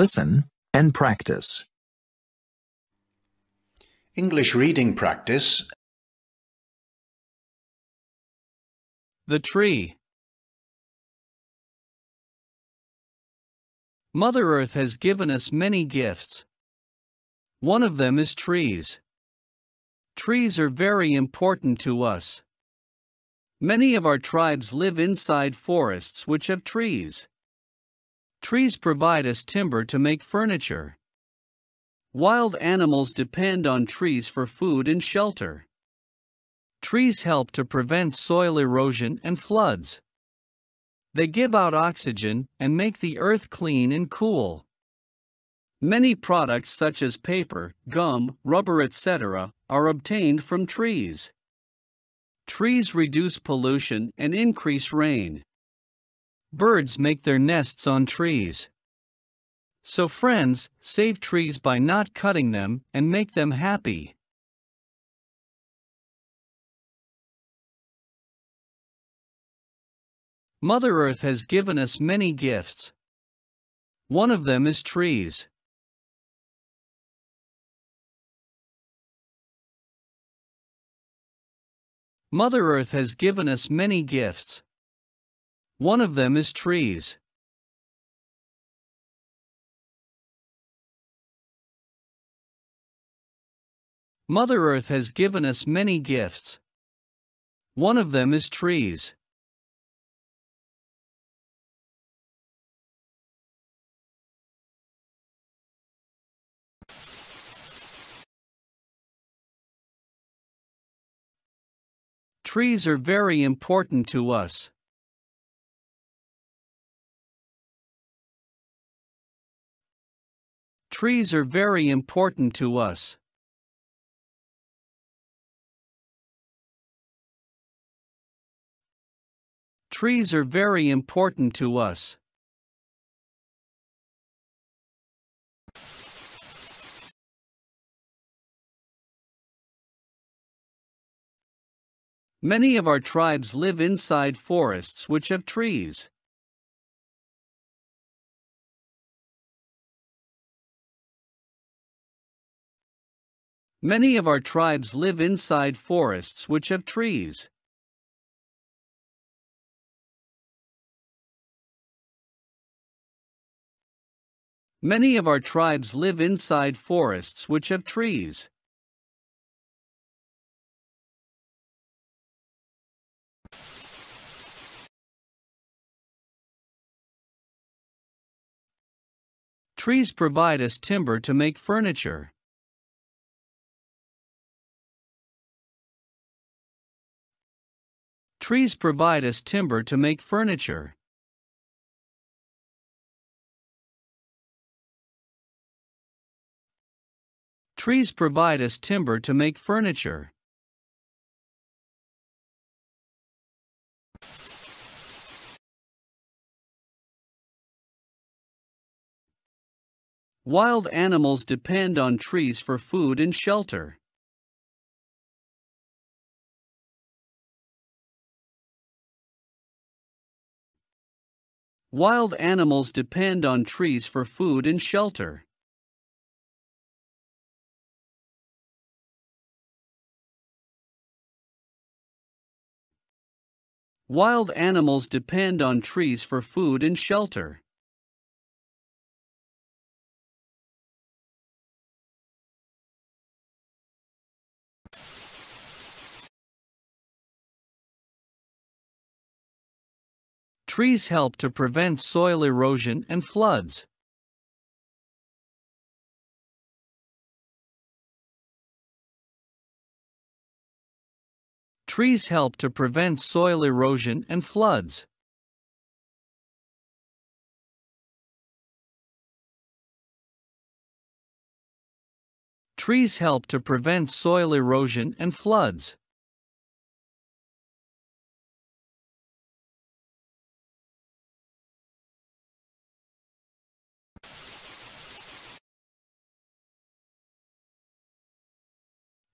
Listen and practice. English reading practice. The tree. Mother Earth has given us many gifts. One of them is trees. Trees are very important to us. Many of our tribes live inside forests which have trees. Trees provide us timber to make furniture. Wild animals depend on trees for food and shelter. Trees help to prevent soil erosion and floods. They give out oxygen and make the earth clean and cool. Many products such as paper, gum, rubber, etc. are obtained from trees. Trees reduce pollution and increase rain. Birds make their nests on trees. So friends, save trees by not cutting them and make them happy. Mother Earth has given us many gifts. One of them is trees. Mother Earth has given us many gifts. One of them is trees. Mother Earth has given us many gifts. One of them is trees. Trees are very important to us. Trees are very important to us. Trees are very important to us. Many of our tribes live inside forests which have trees. Many of our tribes live inside forests which have trees. Many of our tribes live inside forests which have trees. Trees provide us timber to make furniture. Trees provide us timber to make furniture. Trees provide us timber to make furniture. Wild animals depend on trees for food and shelter. Wild animals depend on trees for food and shelter. Wild animals depend on trees for food and shelter. Trees help to prevent soil erosion and floods. Trees help to prevent soil erosion and floods. Trees help to prevent soil erosion and floods.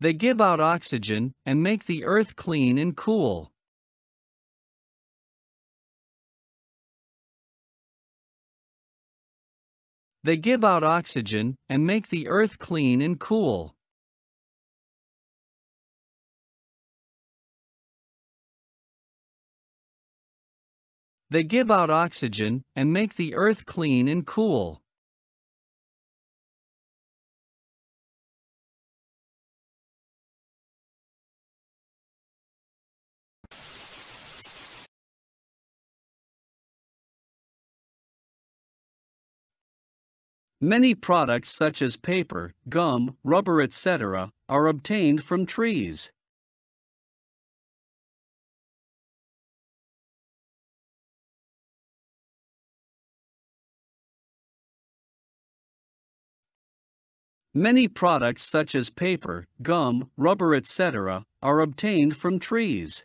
They give out oxygen and make the earth clean and cool. They give out oxygen and make the earth clean and cool. They give out oxygen and make the earth clean and cool. Many products such as paper, gum, rubber, etc. are obtained from trees. Many products such as paper, gum, rubber, etc. are obtained from trees.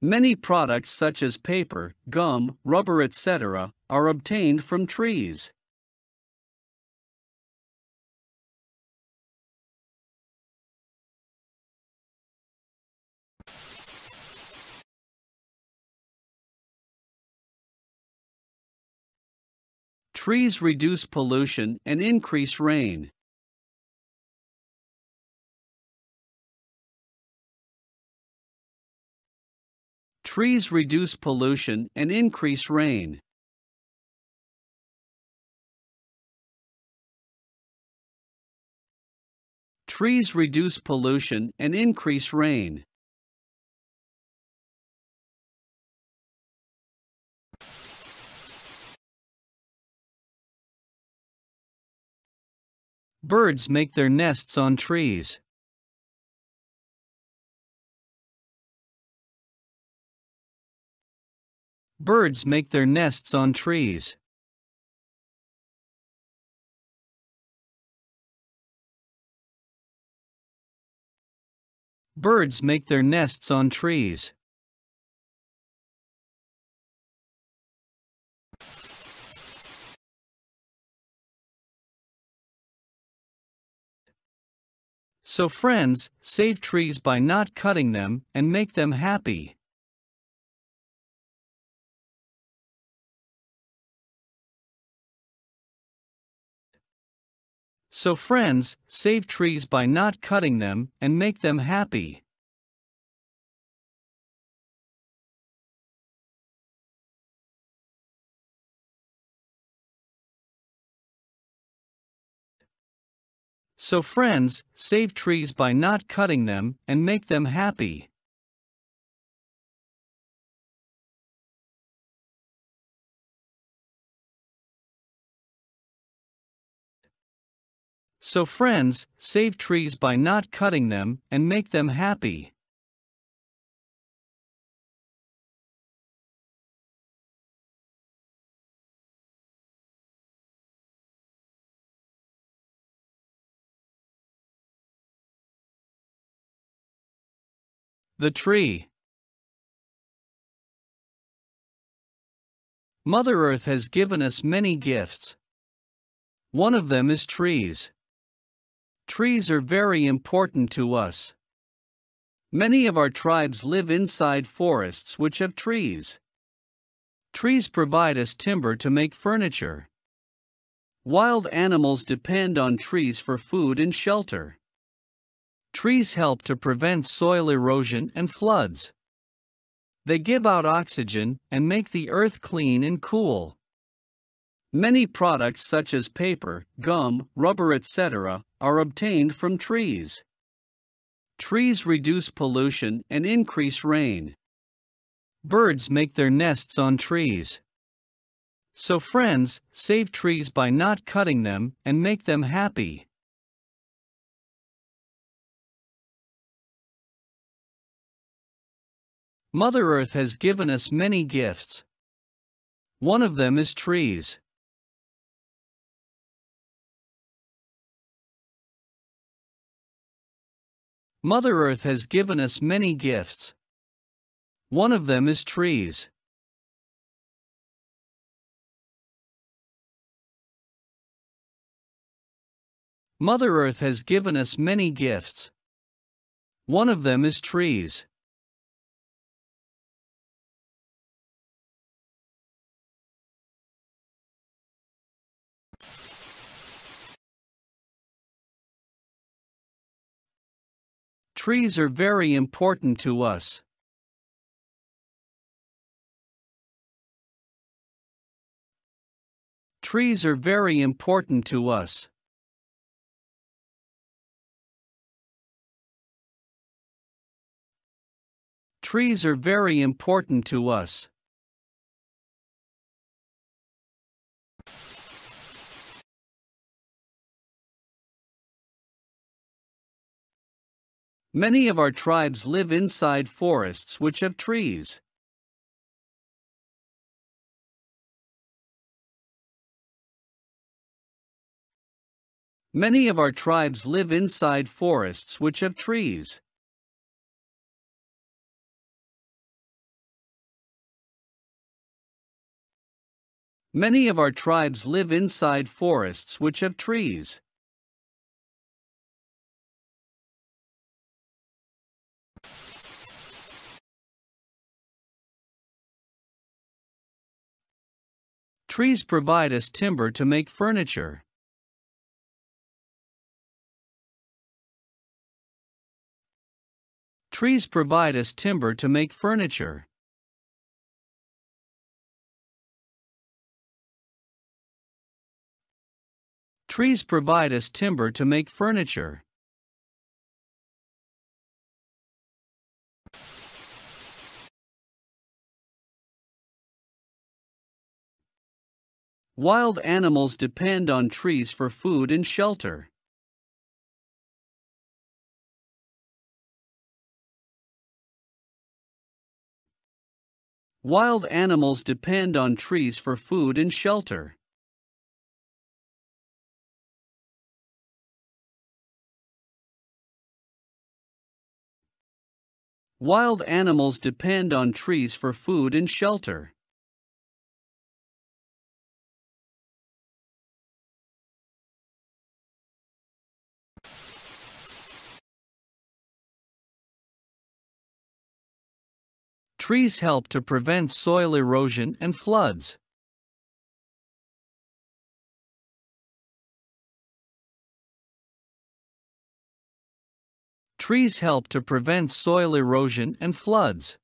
Many products such as paper, gum, rubber, etc. are obtained from trees. Trees reduce pollution and increase rain. Trees reduce pollution and increase rain. Trees reduce pollution and increase rain. Birds make their nests on trees. Birds make their nests on trees. Birds make their nests on trees. So friends, save trees by not cutting them and make them happy. So friends, save trees by not cutting them and make them happy. So friends, save trees by not cutting them and make them happy. So friends, save trees by not cutting them and make them happy. The tree. Mother Earth has given us many gifts. One of them is trees. Trees are very important to us. Many of our tribes live inside forests which have trees. Trees provide us timber to make furniture. Wild animals depend on trees for food and shelter. Trees help to prevent soil erosion and floods. They give out oxygen and make the earth clean and cool. Many products such as paper, gum, rubber, etc. are obtained from trees. Trees reduce pollution and increase rain. Birds make their nests on trees. So friends, save trees by not cutting them and make them happy. Mother Earth has given us many gifts. One of them is trees. Mother Earth has given us many gifts. One of them is trees. Mother Earth has given us many gifts. One of them is trees. Trees are very important to us. Trees are very important to us. Trees are very important to us. Many of our tribes live inside forests which have trees. Many of our tribes live inside forests which have trees. Many of our tribes live inside forests which have trees. Trees provide us timber to make furniture. Trees provide us timber to make furniture. Trees provide us timber to make furniture. Wild animals depend on trees for food and shelter. Wild animals depend on trees for food and shelter. Wild animals depend on trees for food and shelter. Trees help to prevent soil erosion and floods. Trees help to prevent soil erosion and floods.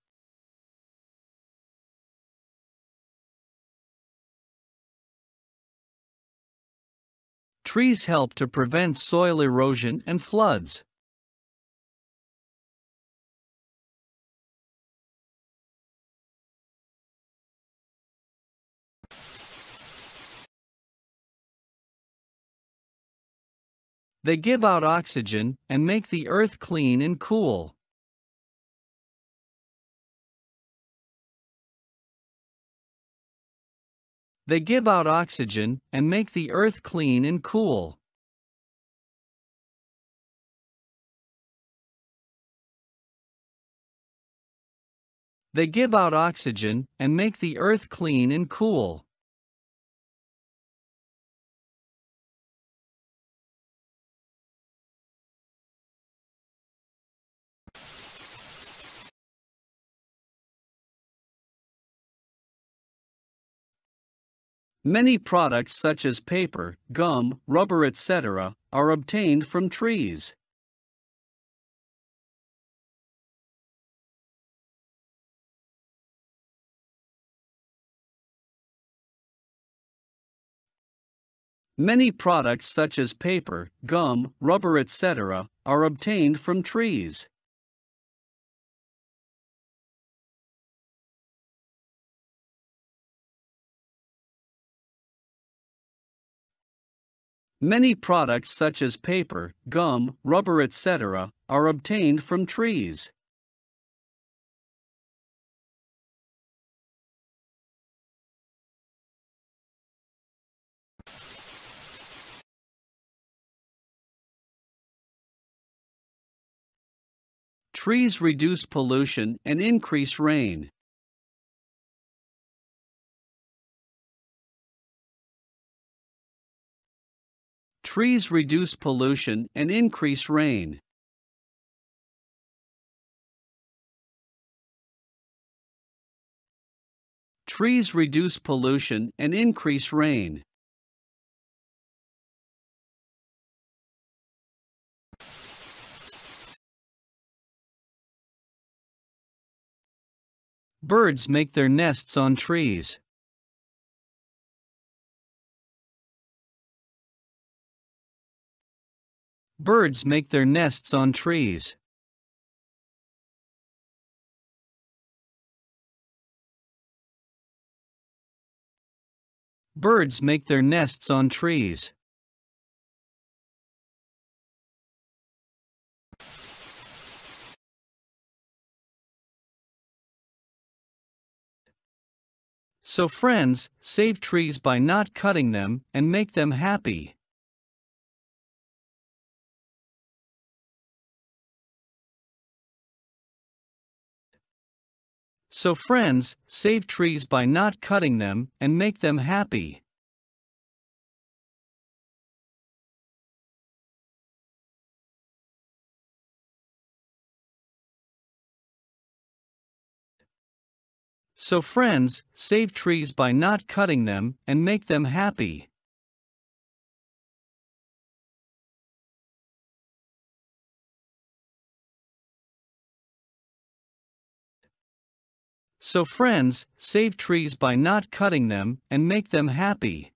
Trees help to prevent soil erosion and floods. They give out oxygen and make the earth clean and cool. They give out oxygen and make the earth clean and cool. They give out oxygen and make the earth clean and cool. Many products such as paper, gum, rubber, etc. are obtained from trees. Many products such as paper, gum, rubber, etc. are obtained from trees. Many products such as paper, gum, rubber, etc. are obtained from trees. Trees reduce pollution and increase rain. Trees reduce pollution and increase rain. Trees reduce pollution and increase rain. Birds make their nests on trees. Birds make their nests on trees. Birds make their nests on trees. So friends, save trees by not cutting them and make them happy. So friends, save trees by not cutting them and make them happy. So friends, save trees by not cutting them and make them happy. So friends, save trees by not cutting them and make them happy.